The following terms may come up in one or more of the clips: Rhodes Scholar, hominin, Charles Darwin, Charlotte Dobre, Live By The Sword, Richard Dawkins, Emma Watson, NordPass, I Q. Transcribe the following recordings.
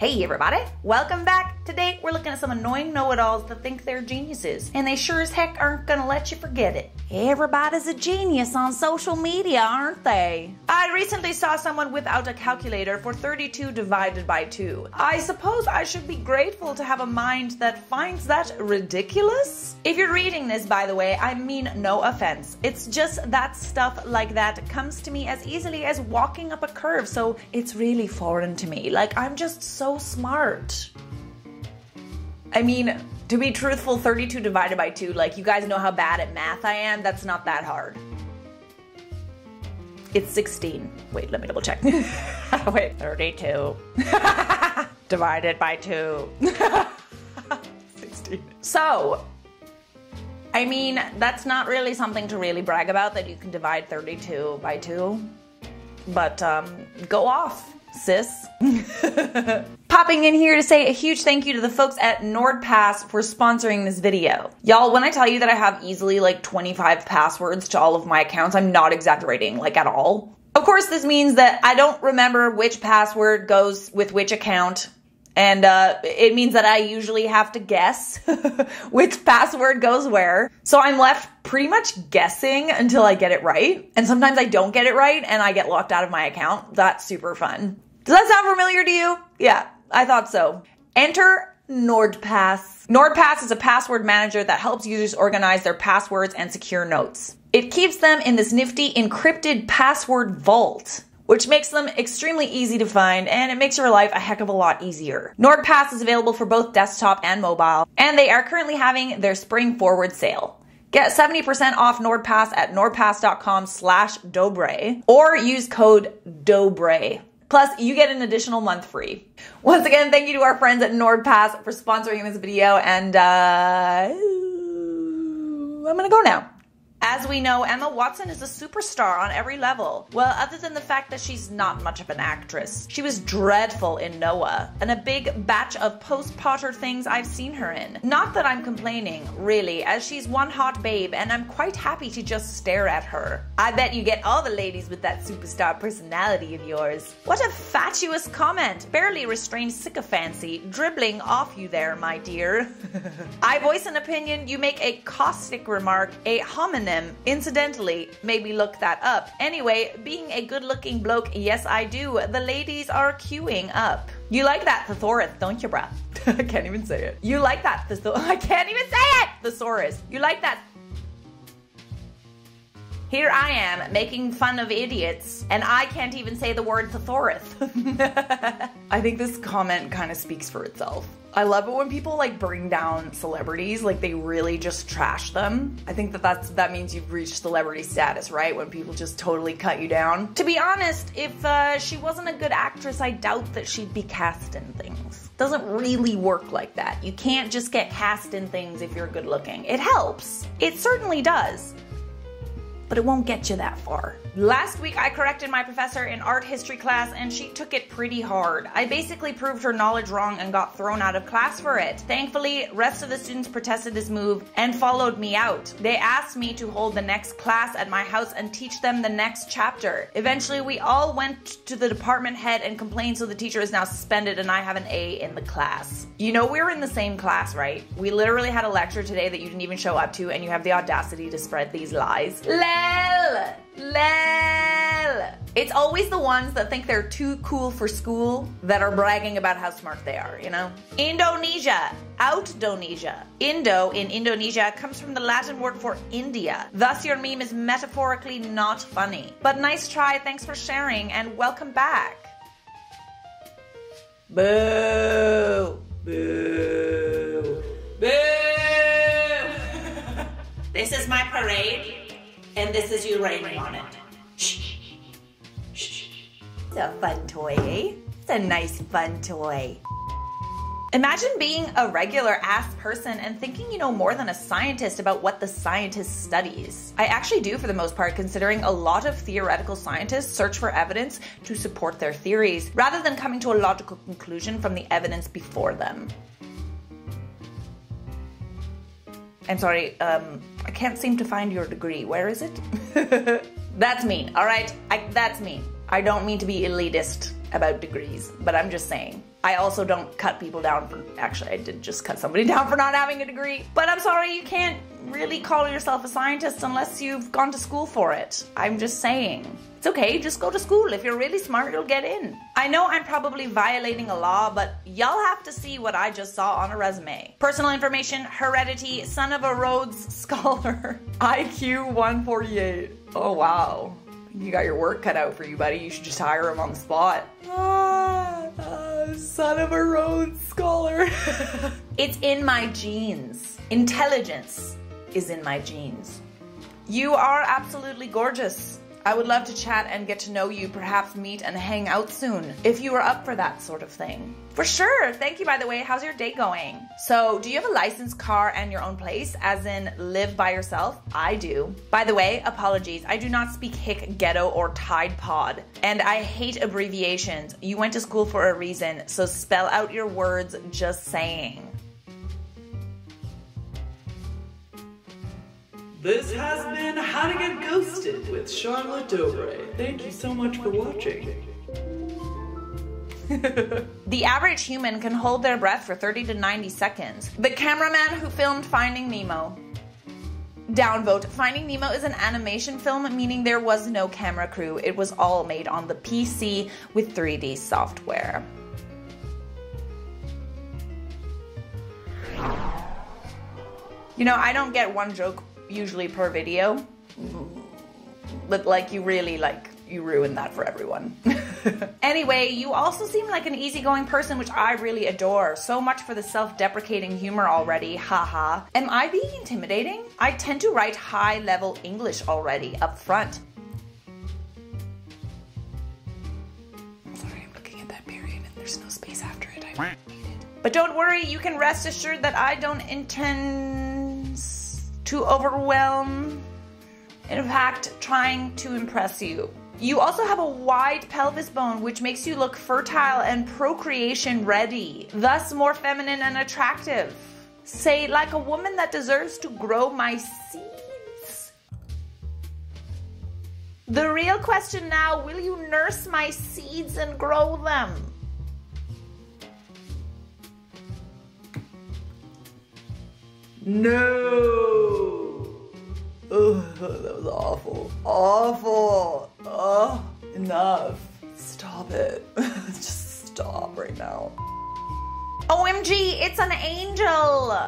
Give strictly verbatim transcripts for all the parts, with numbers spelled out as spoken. Hey everybody, welcome back. Today we're looking at some annoying know-it-alls that think they're geniuses, and they sure as heck aren't gonna let you forget it. Everybody's a genius on social media, aren't they? I recently saw someone without a calculator for thirty-two divided by two. I suppose I should be grateful to have a mind that finds that ridiculous? If you're reading this, by the way, I mean no offense. It's just that stuff like that comes to me as easily as walking up a curve, so it's really foreign to me. Like, I'm just so smart. I mean, to be truthful, thirty-two divided by two, like, you guys know how bad at math I am. That's not that hard. It's sixteen. Wait, let me double check. Wait, thirty-two divided by two. sixteen. So, I mean, that's not really something to really brag about, that you can divide thirty-two by two, but um, go off, sis. Popping in here to say a huge thank you to the folks at NordPass for sponsoring this video. Y'all, when I tell you that I have easily like twenty-five passwords to all of my accounts, I'm not exaggerating, like, at all. Of course, this means that I don't remember which password goes with which account, and uh, it means that I usually have to guess which password goes where. So I'm left pretty much guessing until I get it right. And sometimes I don't get it right and I get locked out of my account. That's super fun. Does that sound familiar to you? Yeah, I thought so. Enter NordPass. NordPass is a password manager that helps users organize their passwords and secure notes. It keeps them in this nifty encrypted password vault, which makes them extremely easy to find, and it makes your life a heck of a lot easier. NordPass is available for both desktop and mobile, and they are currently having their spring forward sale. Get seventy percent off NordPass at nordpass dot com slash dobre, or use code DOBRE. Plus, you get an additional month free. Once again, thank you to our friends at NordPass for sponsoring this video, and uh, I'm gonna go now. As we know, Emma Watson is a superstar on every level. Well, other than the fact that she's not much of an actress. She was dreadful in Noah, and a big batch of post-Potter things I've seen her in. Not that I'm complaining, really, as she's one hot babe, and I'm quite happy to just stare at her. I bet you get all the ladies with that superstar personality of yours. What a fatuous comment! Barely restrained sycophancy, dribbling off you there, my dear. I voice an opinion, you make a caustic remark, a hominin. Incidentally, maybe look that up. Anyway, being a good-looking bloke, yes I do, the ladies are queuing up. You like that thesaurus, don't you, bruh? I can't even say it. You like that thesaurus. I can't even say it! Thesaurus. You like that. Here I am, making fun of idiots, and I can't even say the word thesaurus. I think this comment kind of speaks for itself. I love it when people like bring down celebrities, like they really just trash them. I think that that's, that means you've reached celebrity status, right? When people just totally cut you down. To be honest, if uh, she wasn't a good actress, I doubt that she'd be cast in things. Doesn't really work like that. You can't just get cast in things if you're good looking. It helps. It certainly does. But it won't get you that far. Last week, I corrected my professor in art history class, and she took it pretty hard. I basically proved her knowledge wrong and got thrown out of class for it. Thankfully, rest of the students protested this move and followed me out. They asked me to hold the next class at my house and teach them the next chapter. Eventually, we all went to the department head and complained, so the teacher is now suspended and I have an A in the class. You know, we were in the same class, right? We literally had a lecture today that you didn't even show up to, and you have the audacity to spread these lies. Lel! Lel! It's always the ones that think they're too cool for school that are bragging about how smart they are, you know? Indonesia. Out-donesia. Indo in Indonesia comes from the Latin word for India. Thus, your meme is metaphorically not funny. But nice try, thanks for sharing, and welcome back. Boo! Boo! Boo! This is my parade. And this is you writing on it. Shh, shh. It's a fun toy, eh? It's a nice fun toy. Imagine being a regular ass person and thinking you know more than a scientist about what the scientist studies. I actually do, for the most part, considering a lot of theoretical scientists search for evidence to support their theories, rather than coming to a logical conclusion from the evidence before them. I'm sorry, um, I can't seem to find your degree. Where is it? That's mean, all right? I, that's mean. I don't mean to be elitist about degrees, but I'm just saying. I also don't cut people down for, actually I did just cut somebody down for not having a degree, but I'm sorry, you can't really call yourself a scientist unless you've gone to school for it. I'm just saying. It's okay, just go to school. If you're really smart, you'll get in. I know I'm probably violating a law, but y'all have to see what I just saw on a resume. Personal information, heredity, son of a Rhodes Scholar, I Q one forty-eight. Oh wow, you got your work cut out for you, buddy. You should just hire him on the spot. Ah, ah, son of a Rhodes Scholar. It's in my genes. Intelligence is in my genes. You are absolutely gorgeous. I would love to chat and get to know you, perhaps meet and hang out soon, if you are up for that sort of thing. For sure, thank you by the way, how's your day going? So, do you have a licensed car and your own place, as in live by yourself? I do. By the way, apologies, I do not speak hick, ghetto, or Tide Pod, and I hate abbreviations. You went to school for a reason, so spell out your words, just saying. This has been How to Get Ghosted with Charlotte Dobre. Thank you so much for watching. The average human can hold their breath for thirty to ninety seconds. The cameraman who filmed Finding Nemo. Downvote. Finding Nemo is an animation film, meaning there was no camera crew. It was all made on the P C with three D software. You know, I don't get one joke usually per video, but like you really like, you ruined that for everyone. Anyway, you also seem like an easygoing person, which I really adore. So much for the self-deprecating humor already, haha. Am I being intimidating? I tend to write high-level English already up front. I'm sorry, I'm looking at that period and there's no space after it, I hate it. But don't worry, you can rest assured that I don't intend to overwhelm, in fact, trying to impress you. You also have a wide pelvis bone, which makes you look fertile and procreation ready, thus more feminine and attractive. Say, like a woman that deserves to grow my seeds. The real question now, will you nurse my seeds and grow them? No! Ugh, that was awful. Awful! Ugh, enough. Stop it. Just stop right now. O M G, it's an angel!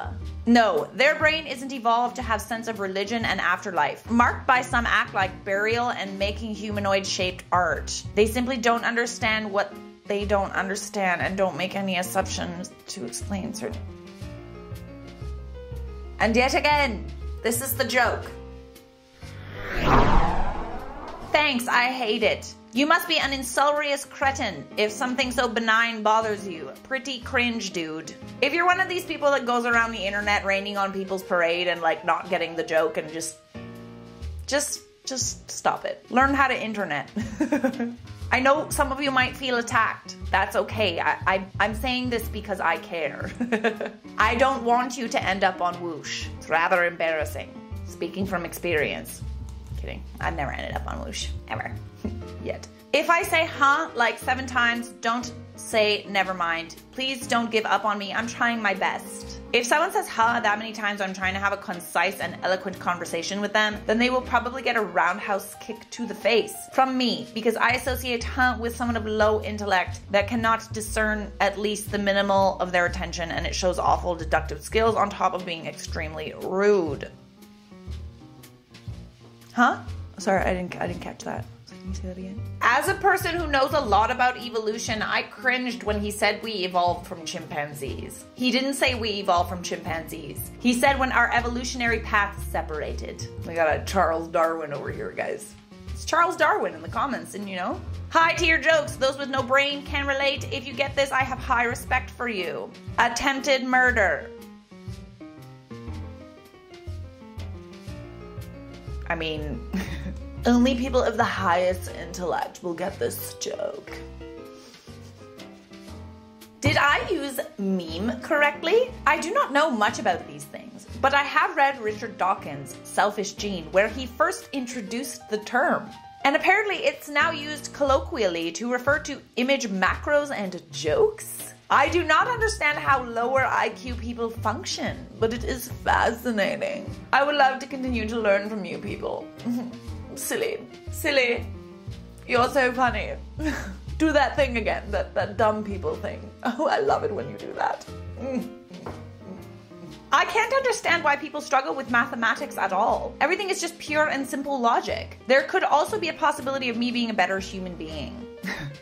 No, their brain isn't evolved to have sense of religion and afterlife, marked by some act like burial and making humanoid-shaped art. They simply don't understand what they don't understand and don't make any assumptions to explain certain... And yet again, this is the joke. Thanks, I hate it. You must be an insulurious cretin if something so benign bothers you. Pretty cringe, dude. If you're one of these people that goes around the internet raining on people's parade and like not getting the joke and just, just, just stop it. Learn how to internet. I know some of you might feel attacked. That's okay. I, I, I'm saying this because I care. I don't want you to end up on Woosh. It's rather embarrassing. Speaking from experience. Kidding. I've never ended up on Woosh. Ever. Yet. If I say huh like seven times, don't say never mind. Please don't give up on me. I'm trying my best. If someone says huh that many times I'm trying to have a concise and eloquent conversation with them, then they will probably get a roundhouse kick to the face from me, because I associate huh with someone of low intellect that cannot discern at least the minimal of their attention, and it shows awful deductive skills on top of being extremely rude. Huh? Sorry, I didn't, I didn't catch that. Can you say that again? As a person who knows a lot about evolution, I cringed when he said we evolved from chimpanzees. He didn't say we evolved from chimpanzees. He said when our evolutionary paths separated. We got a Charles Darwin over here, guys. It's Charles Darwin in the comments, didn't you know? Hi to your jokes. Those with no brain can relate. If you get this, I have high respect for you. Attempted murder. I mean... Only people of the highest intellect will get this joke. Did I use meme correctly? I do not know much about these things, but I have read Richard Dawkins' Selfish Gene, where he first introduced the term. And apparently it's now used colloquially to refer to image macros and jokes. I do not understand how lower I Q people function, but it is fascinating. I would love to continue to learn from you people. Silly. Silly. You're so funny. Do that thing again, that, that dumb people thing. Oh, I love it when you do that. I can't understand why people struggle with mathematics at all. Everything is just pure and simple logic. There could also be a possibility of me being a better human being.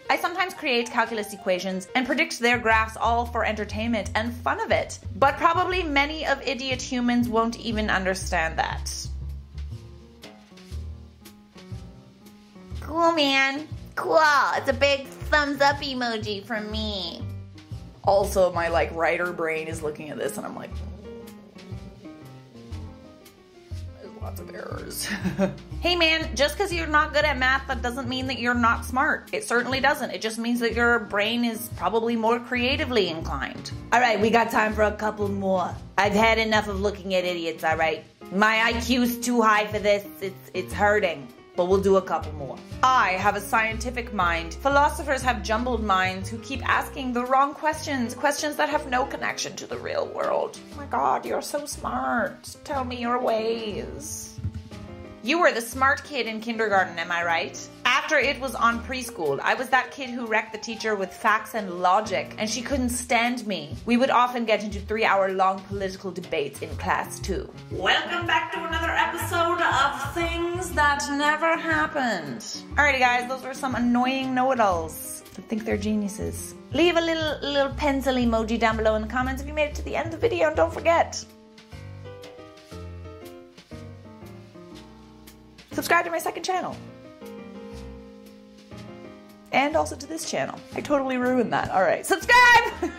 I sometimes create calculus equations and predict their graphs all for entertainment and fun of it, but probably many of idiot humans won't even understand that. Cool, man. Cool. It's a big thumbs up emoji from me. Also, my like writer brain is looking at this and I'm like, lots of errors. Hey man, just because you're not good at math, that doesn't mean that you're not smart. It certainly doesn't. It just means that your brain is probably more creatively inclined. All right, we got time for a couple more. I've had enough of looking at idiots, all right? My I Q's too high for this. It's, it's hurting. But we'll do a couple more. I have a scientific mind. Philosophers have jumbled minds who keep asking the wrong questions, questions that have no connection to the real world. Oh my God, you're so smart. Tell me your ways. You were the smart kid in kindergarten, am I right? After it was on preschool, I was that kid who wrecked the teacher with facts and logic, and she couldn't stand me. We would often get into three-hour-long political debates in class, too. Welcome back to another episode of Things That Never Happened. Alrighty, guys, those were some annoying know-it-alls that think they're geniuses. Leave a little, little pencil emoji down below in the comments if you made it to the end of the video, and don't forget. Subscribe to my second channel. And also to this channel. I totally ruined that. All right, subscribe!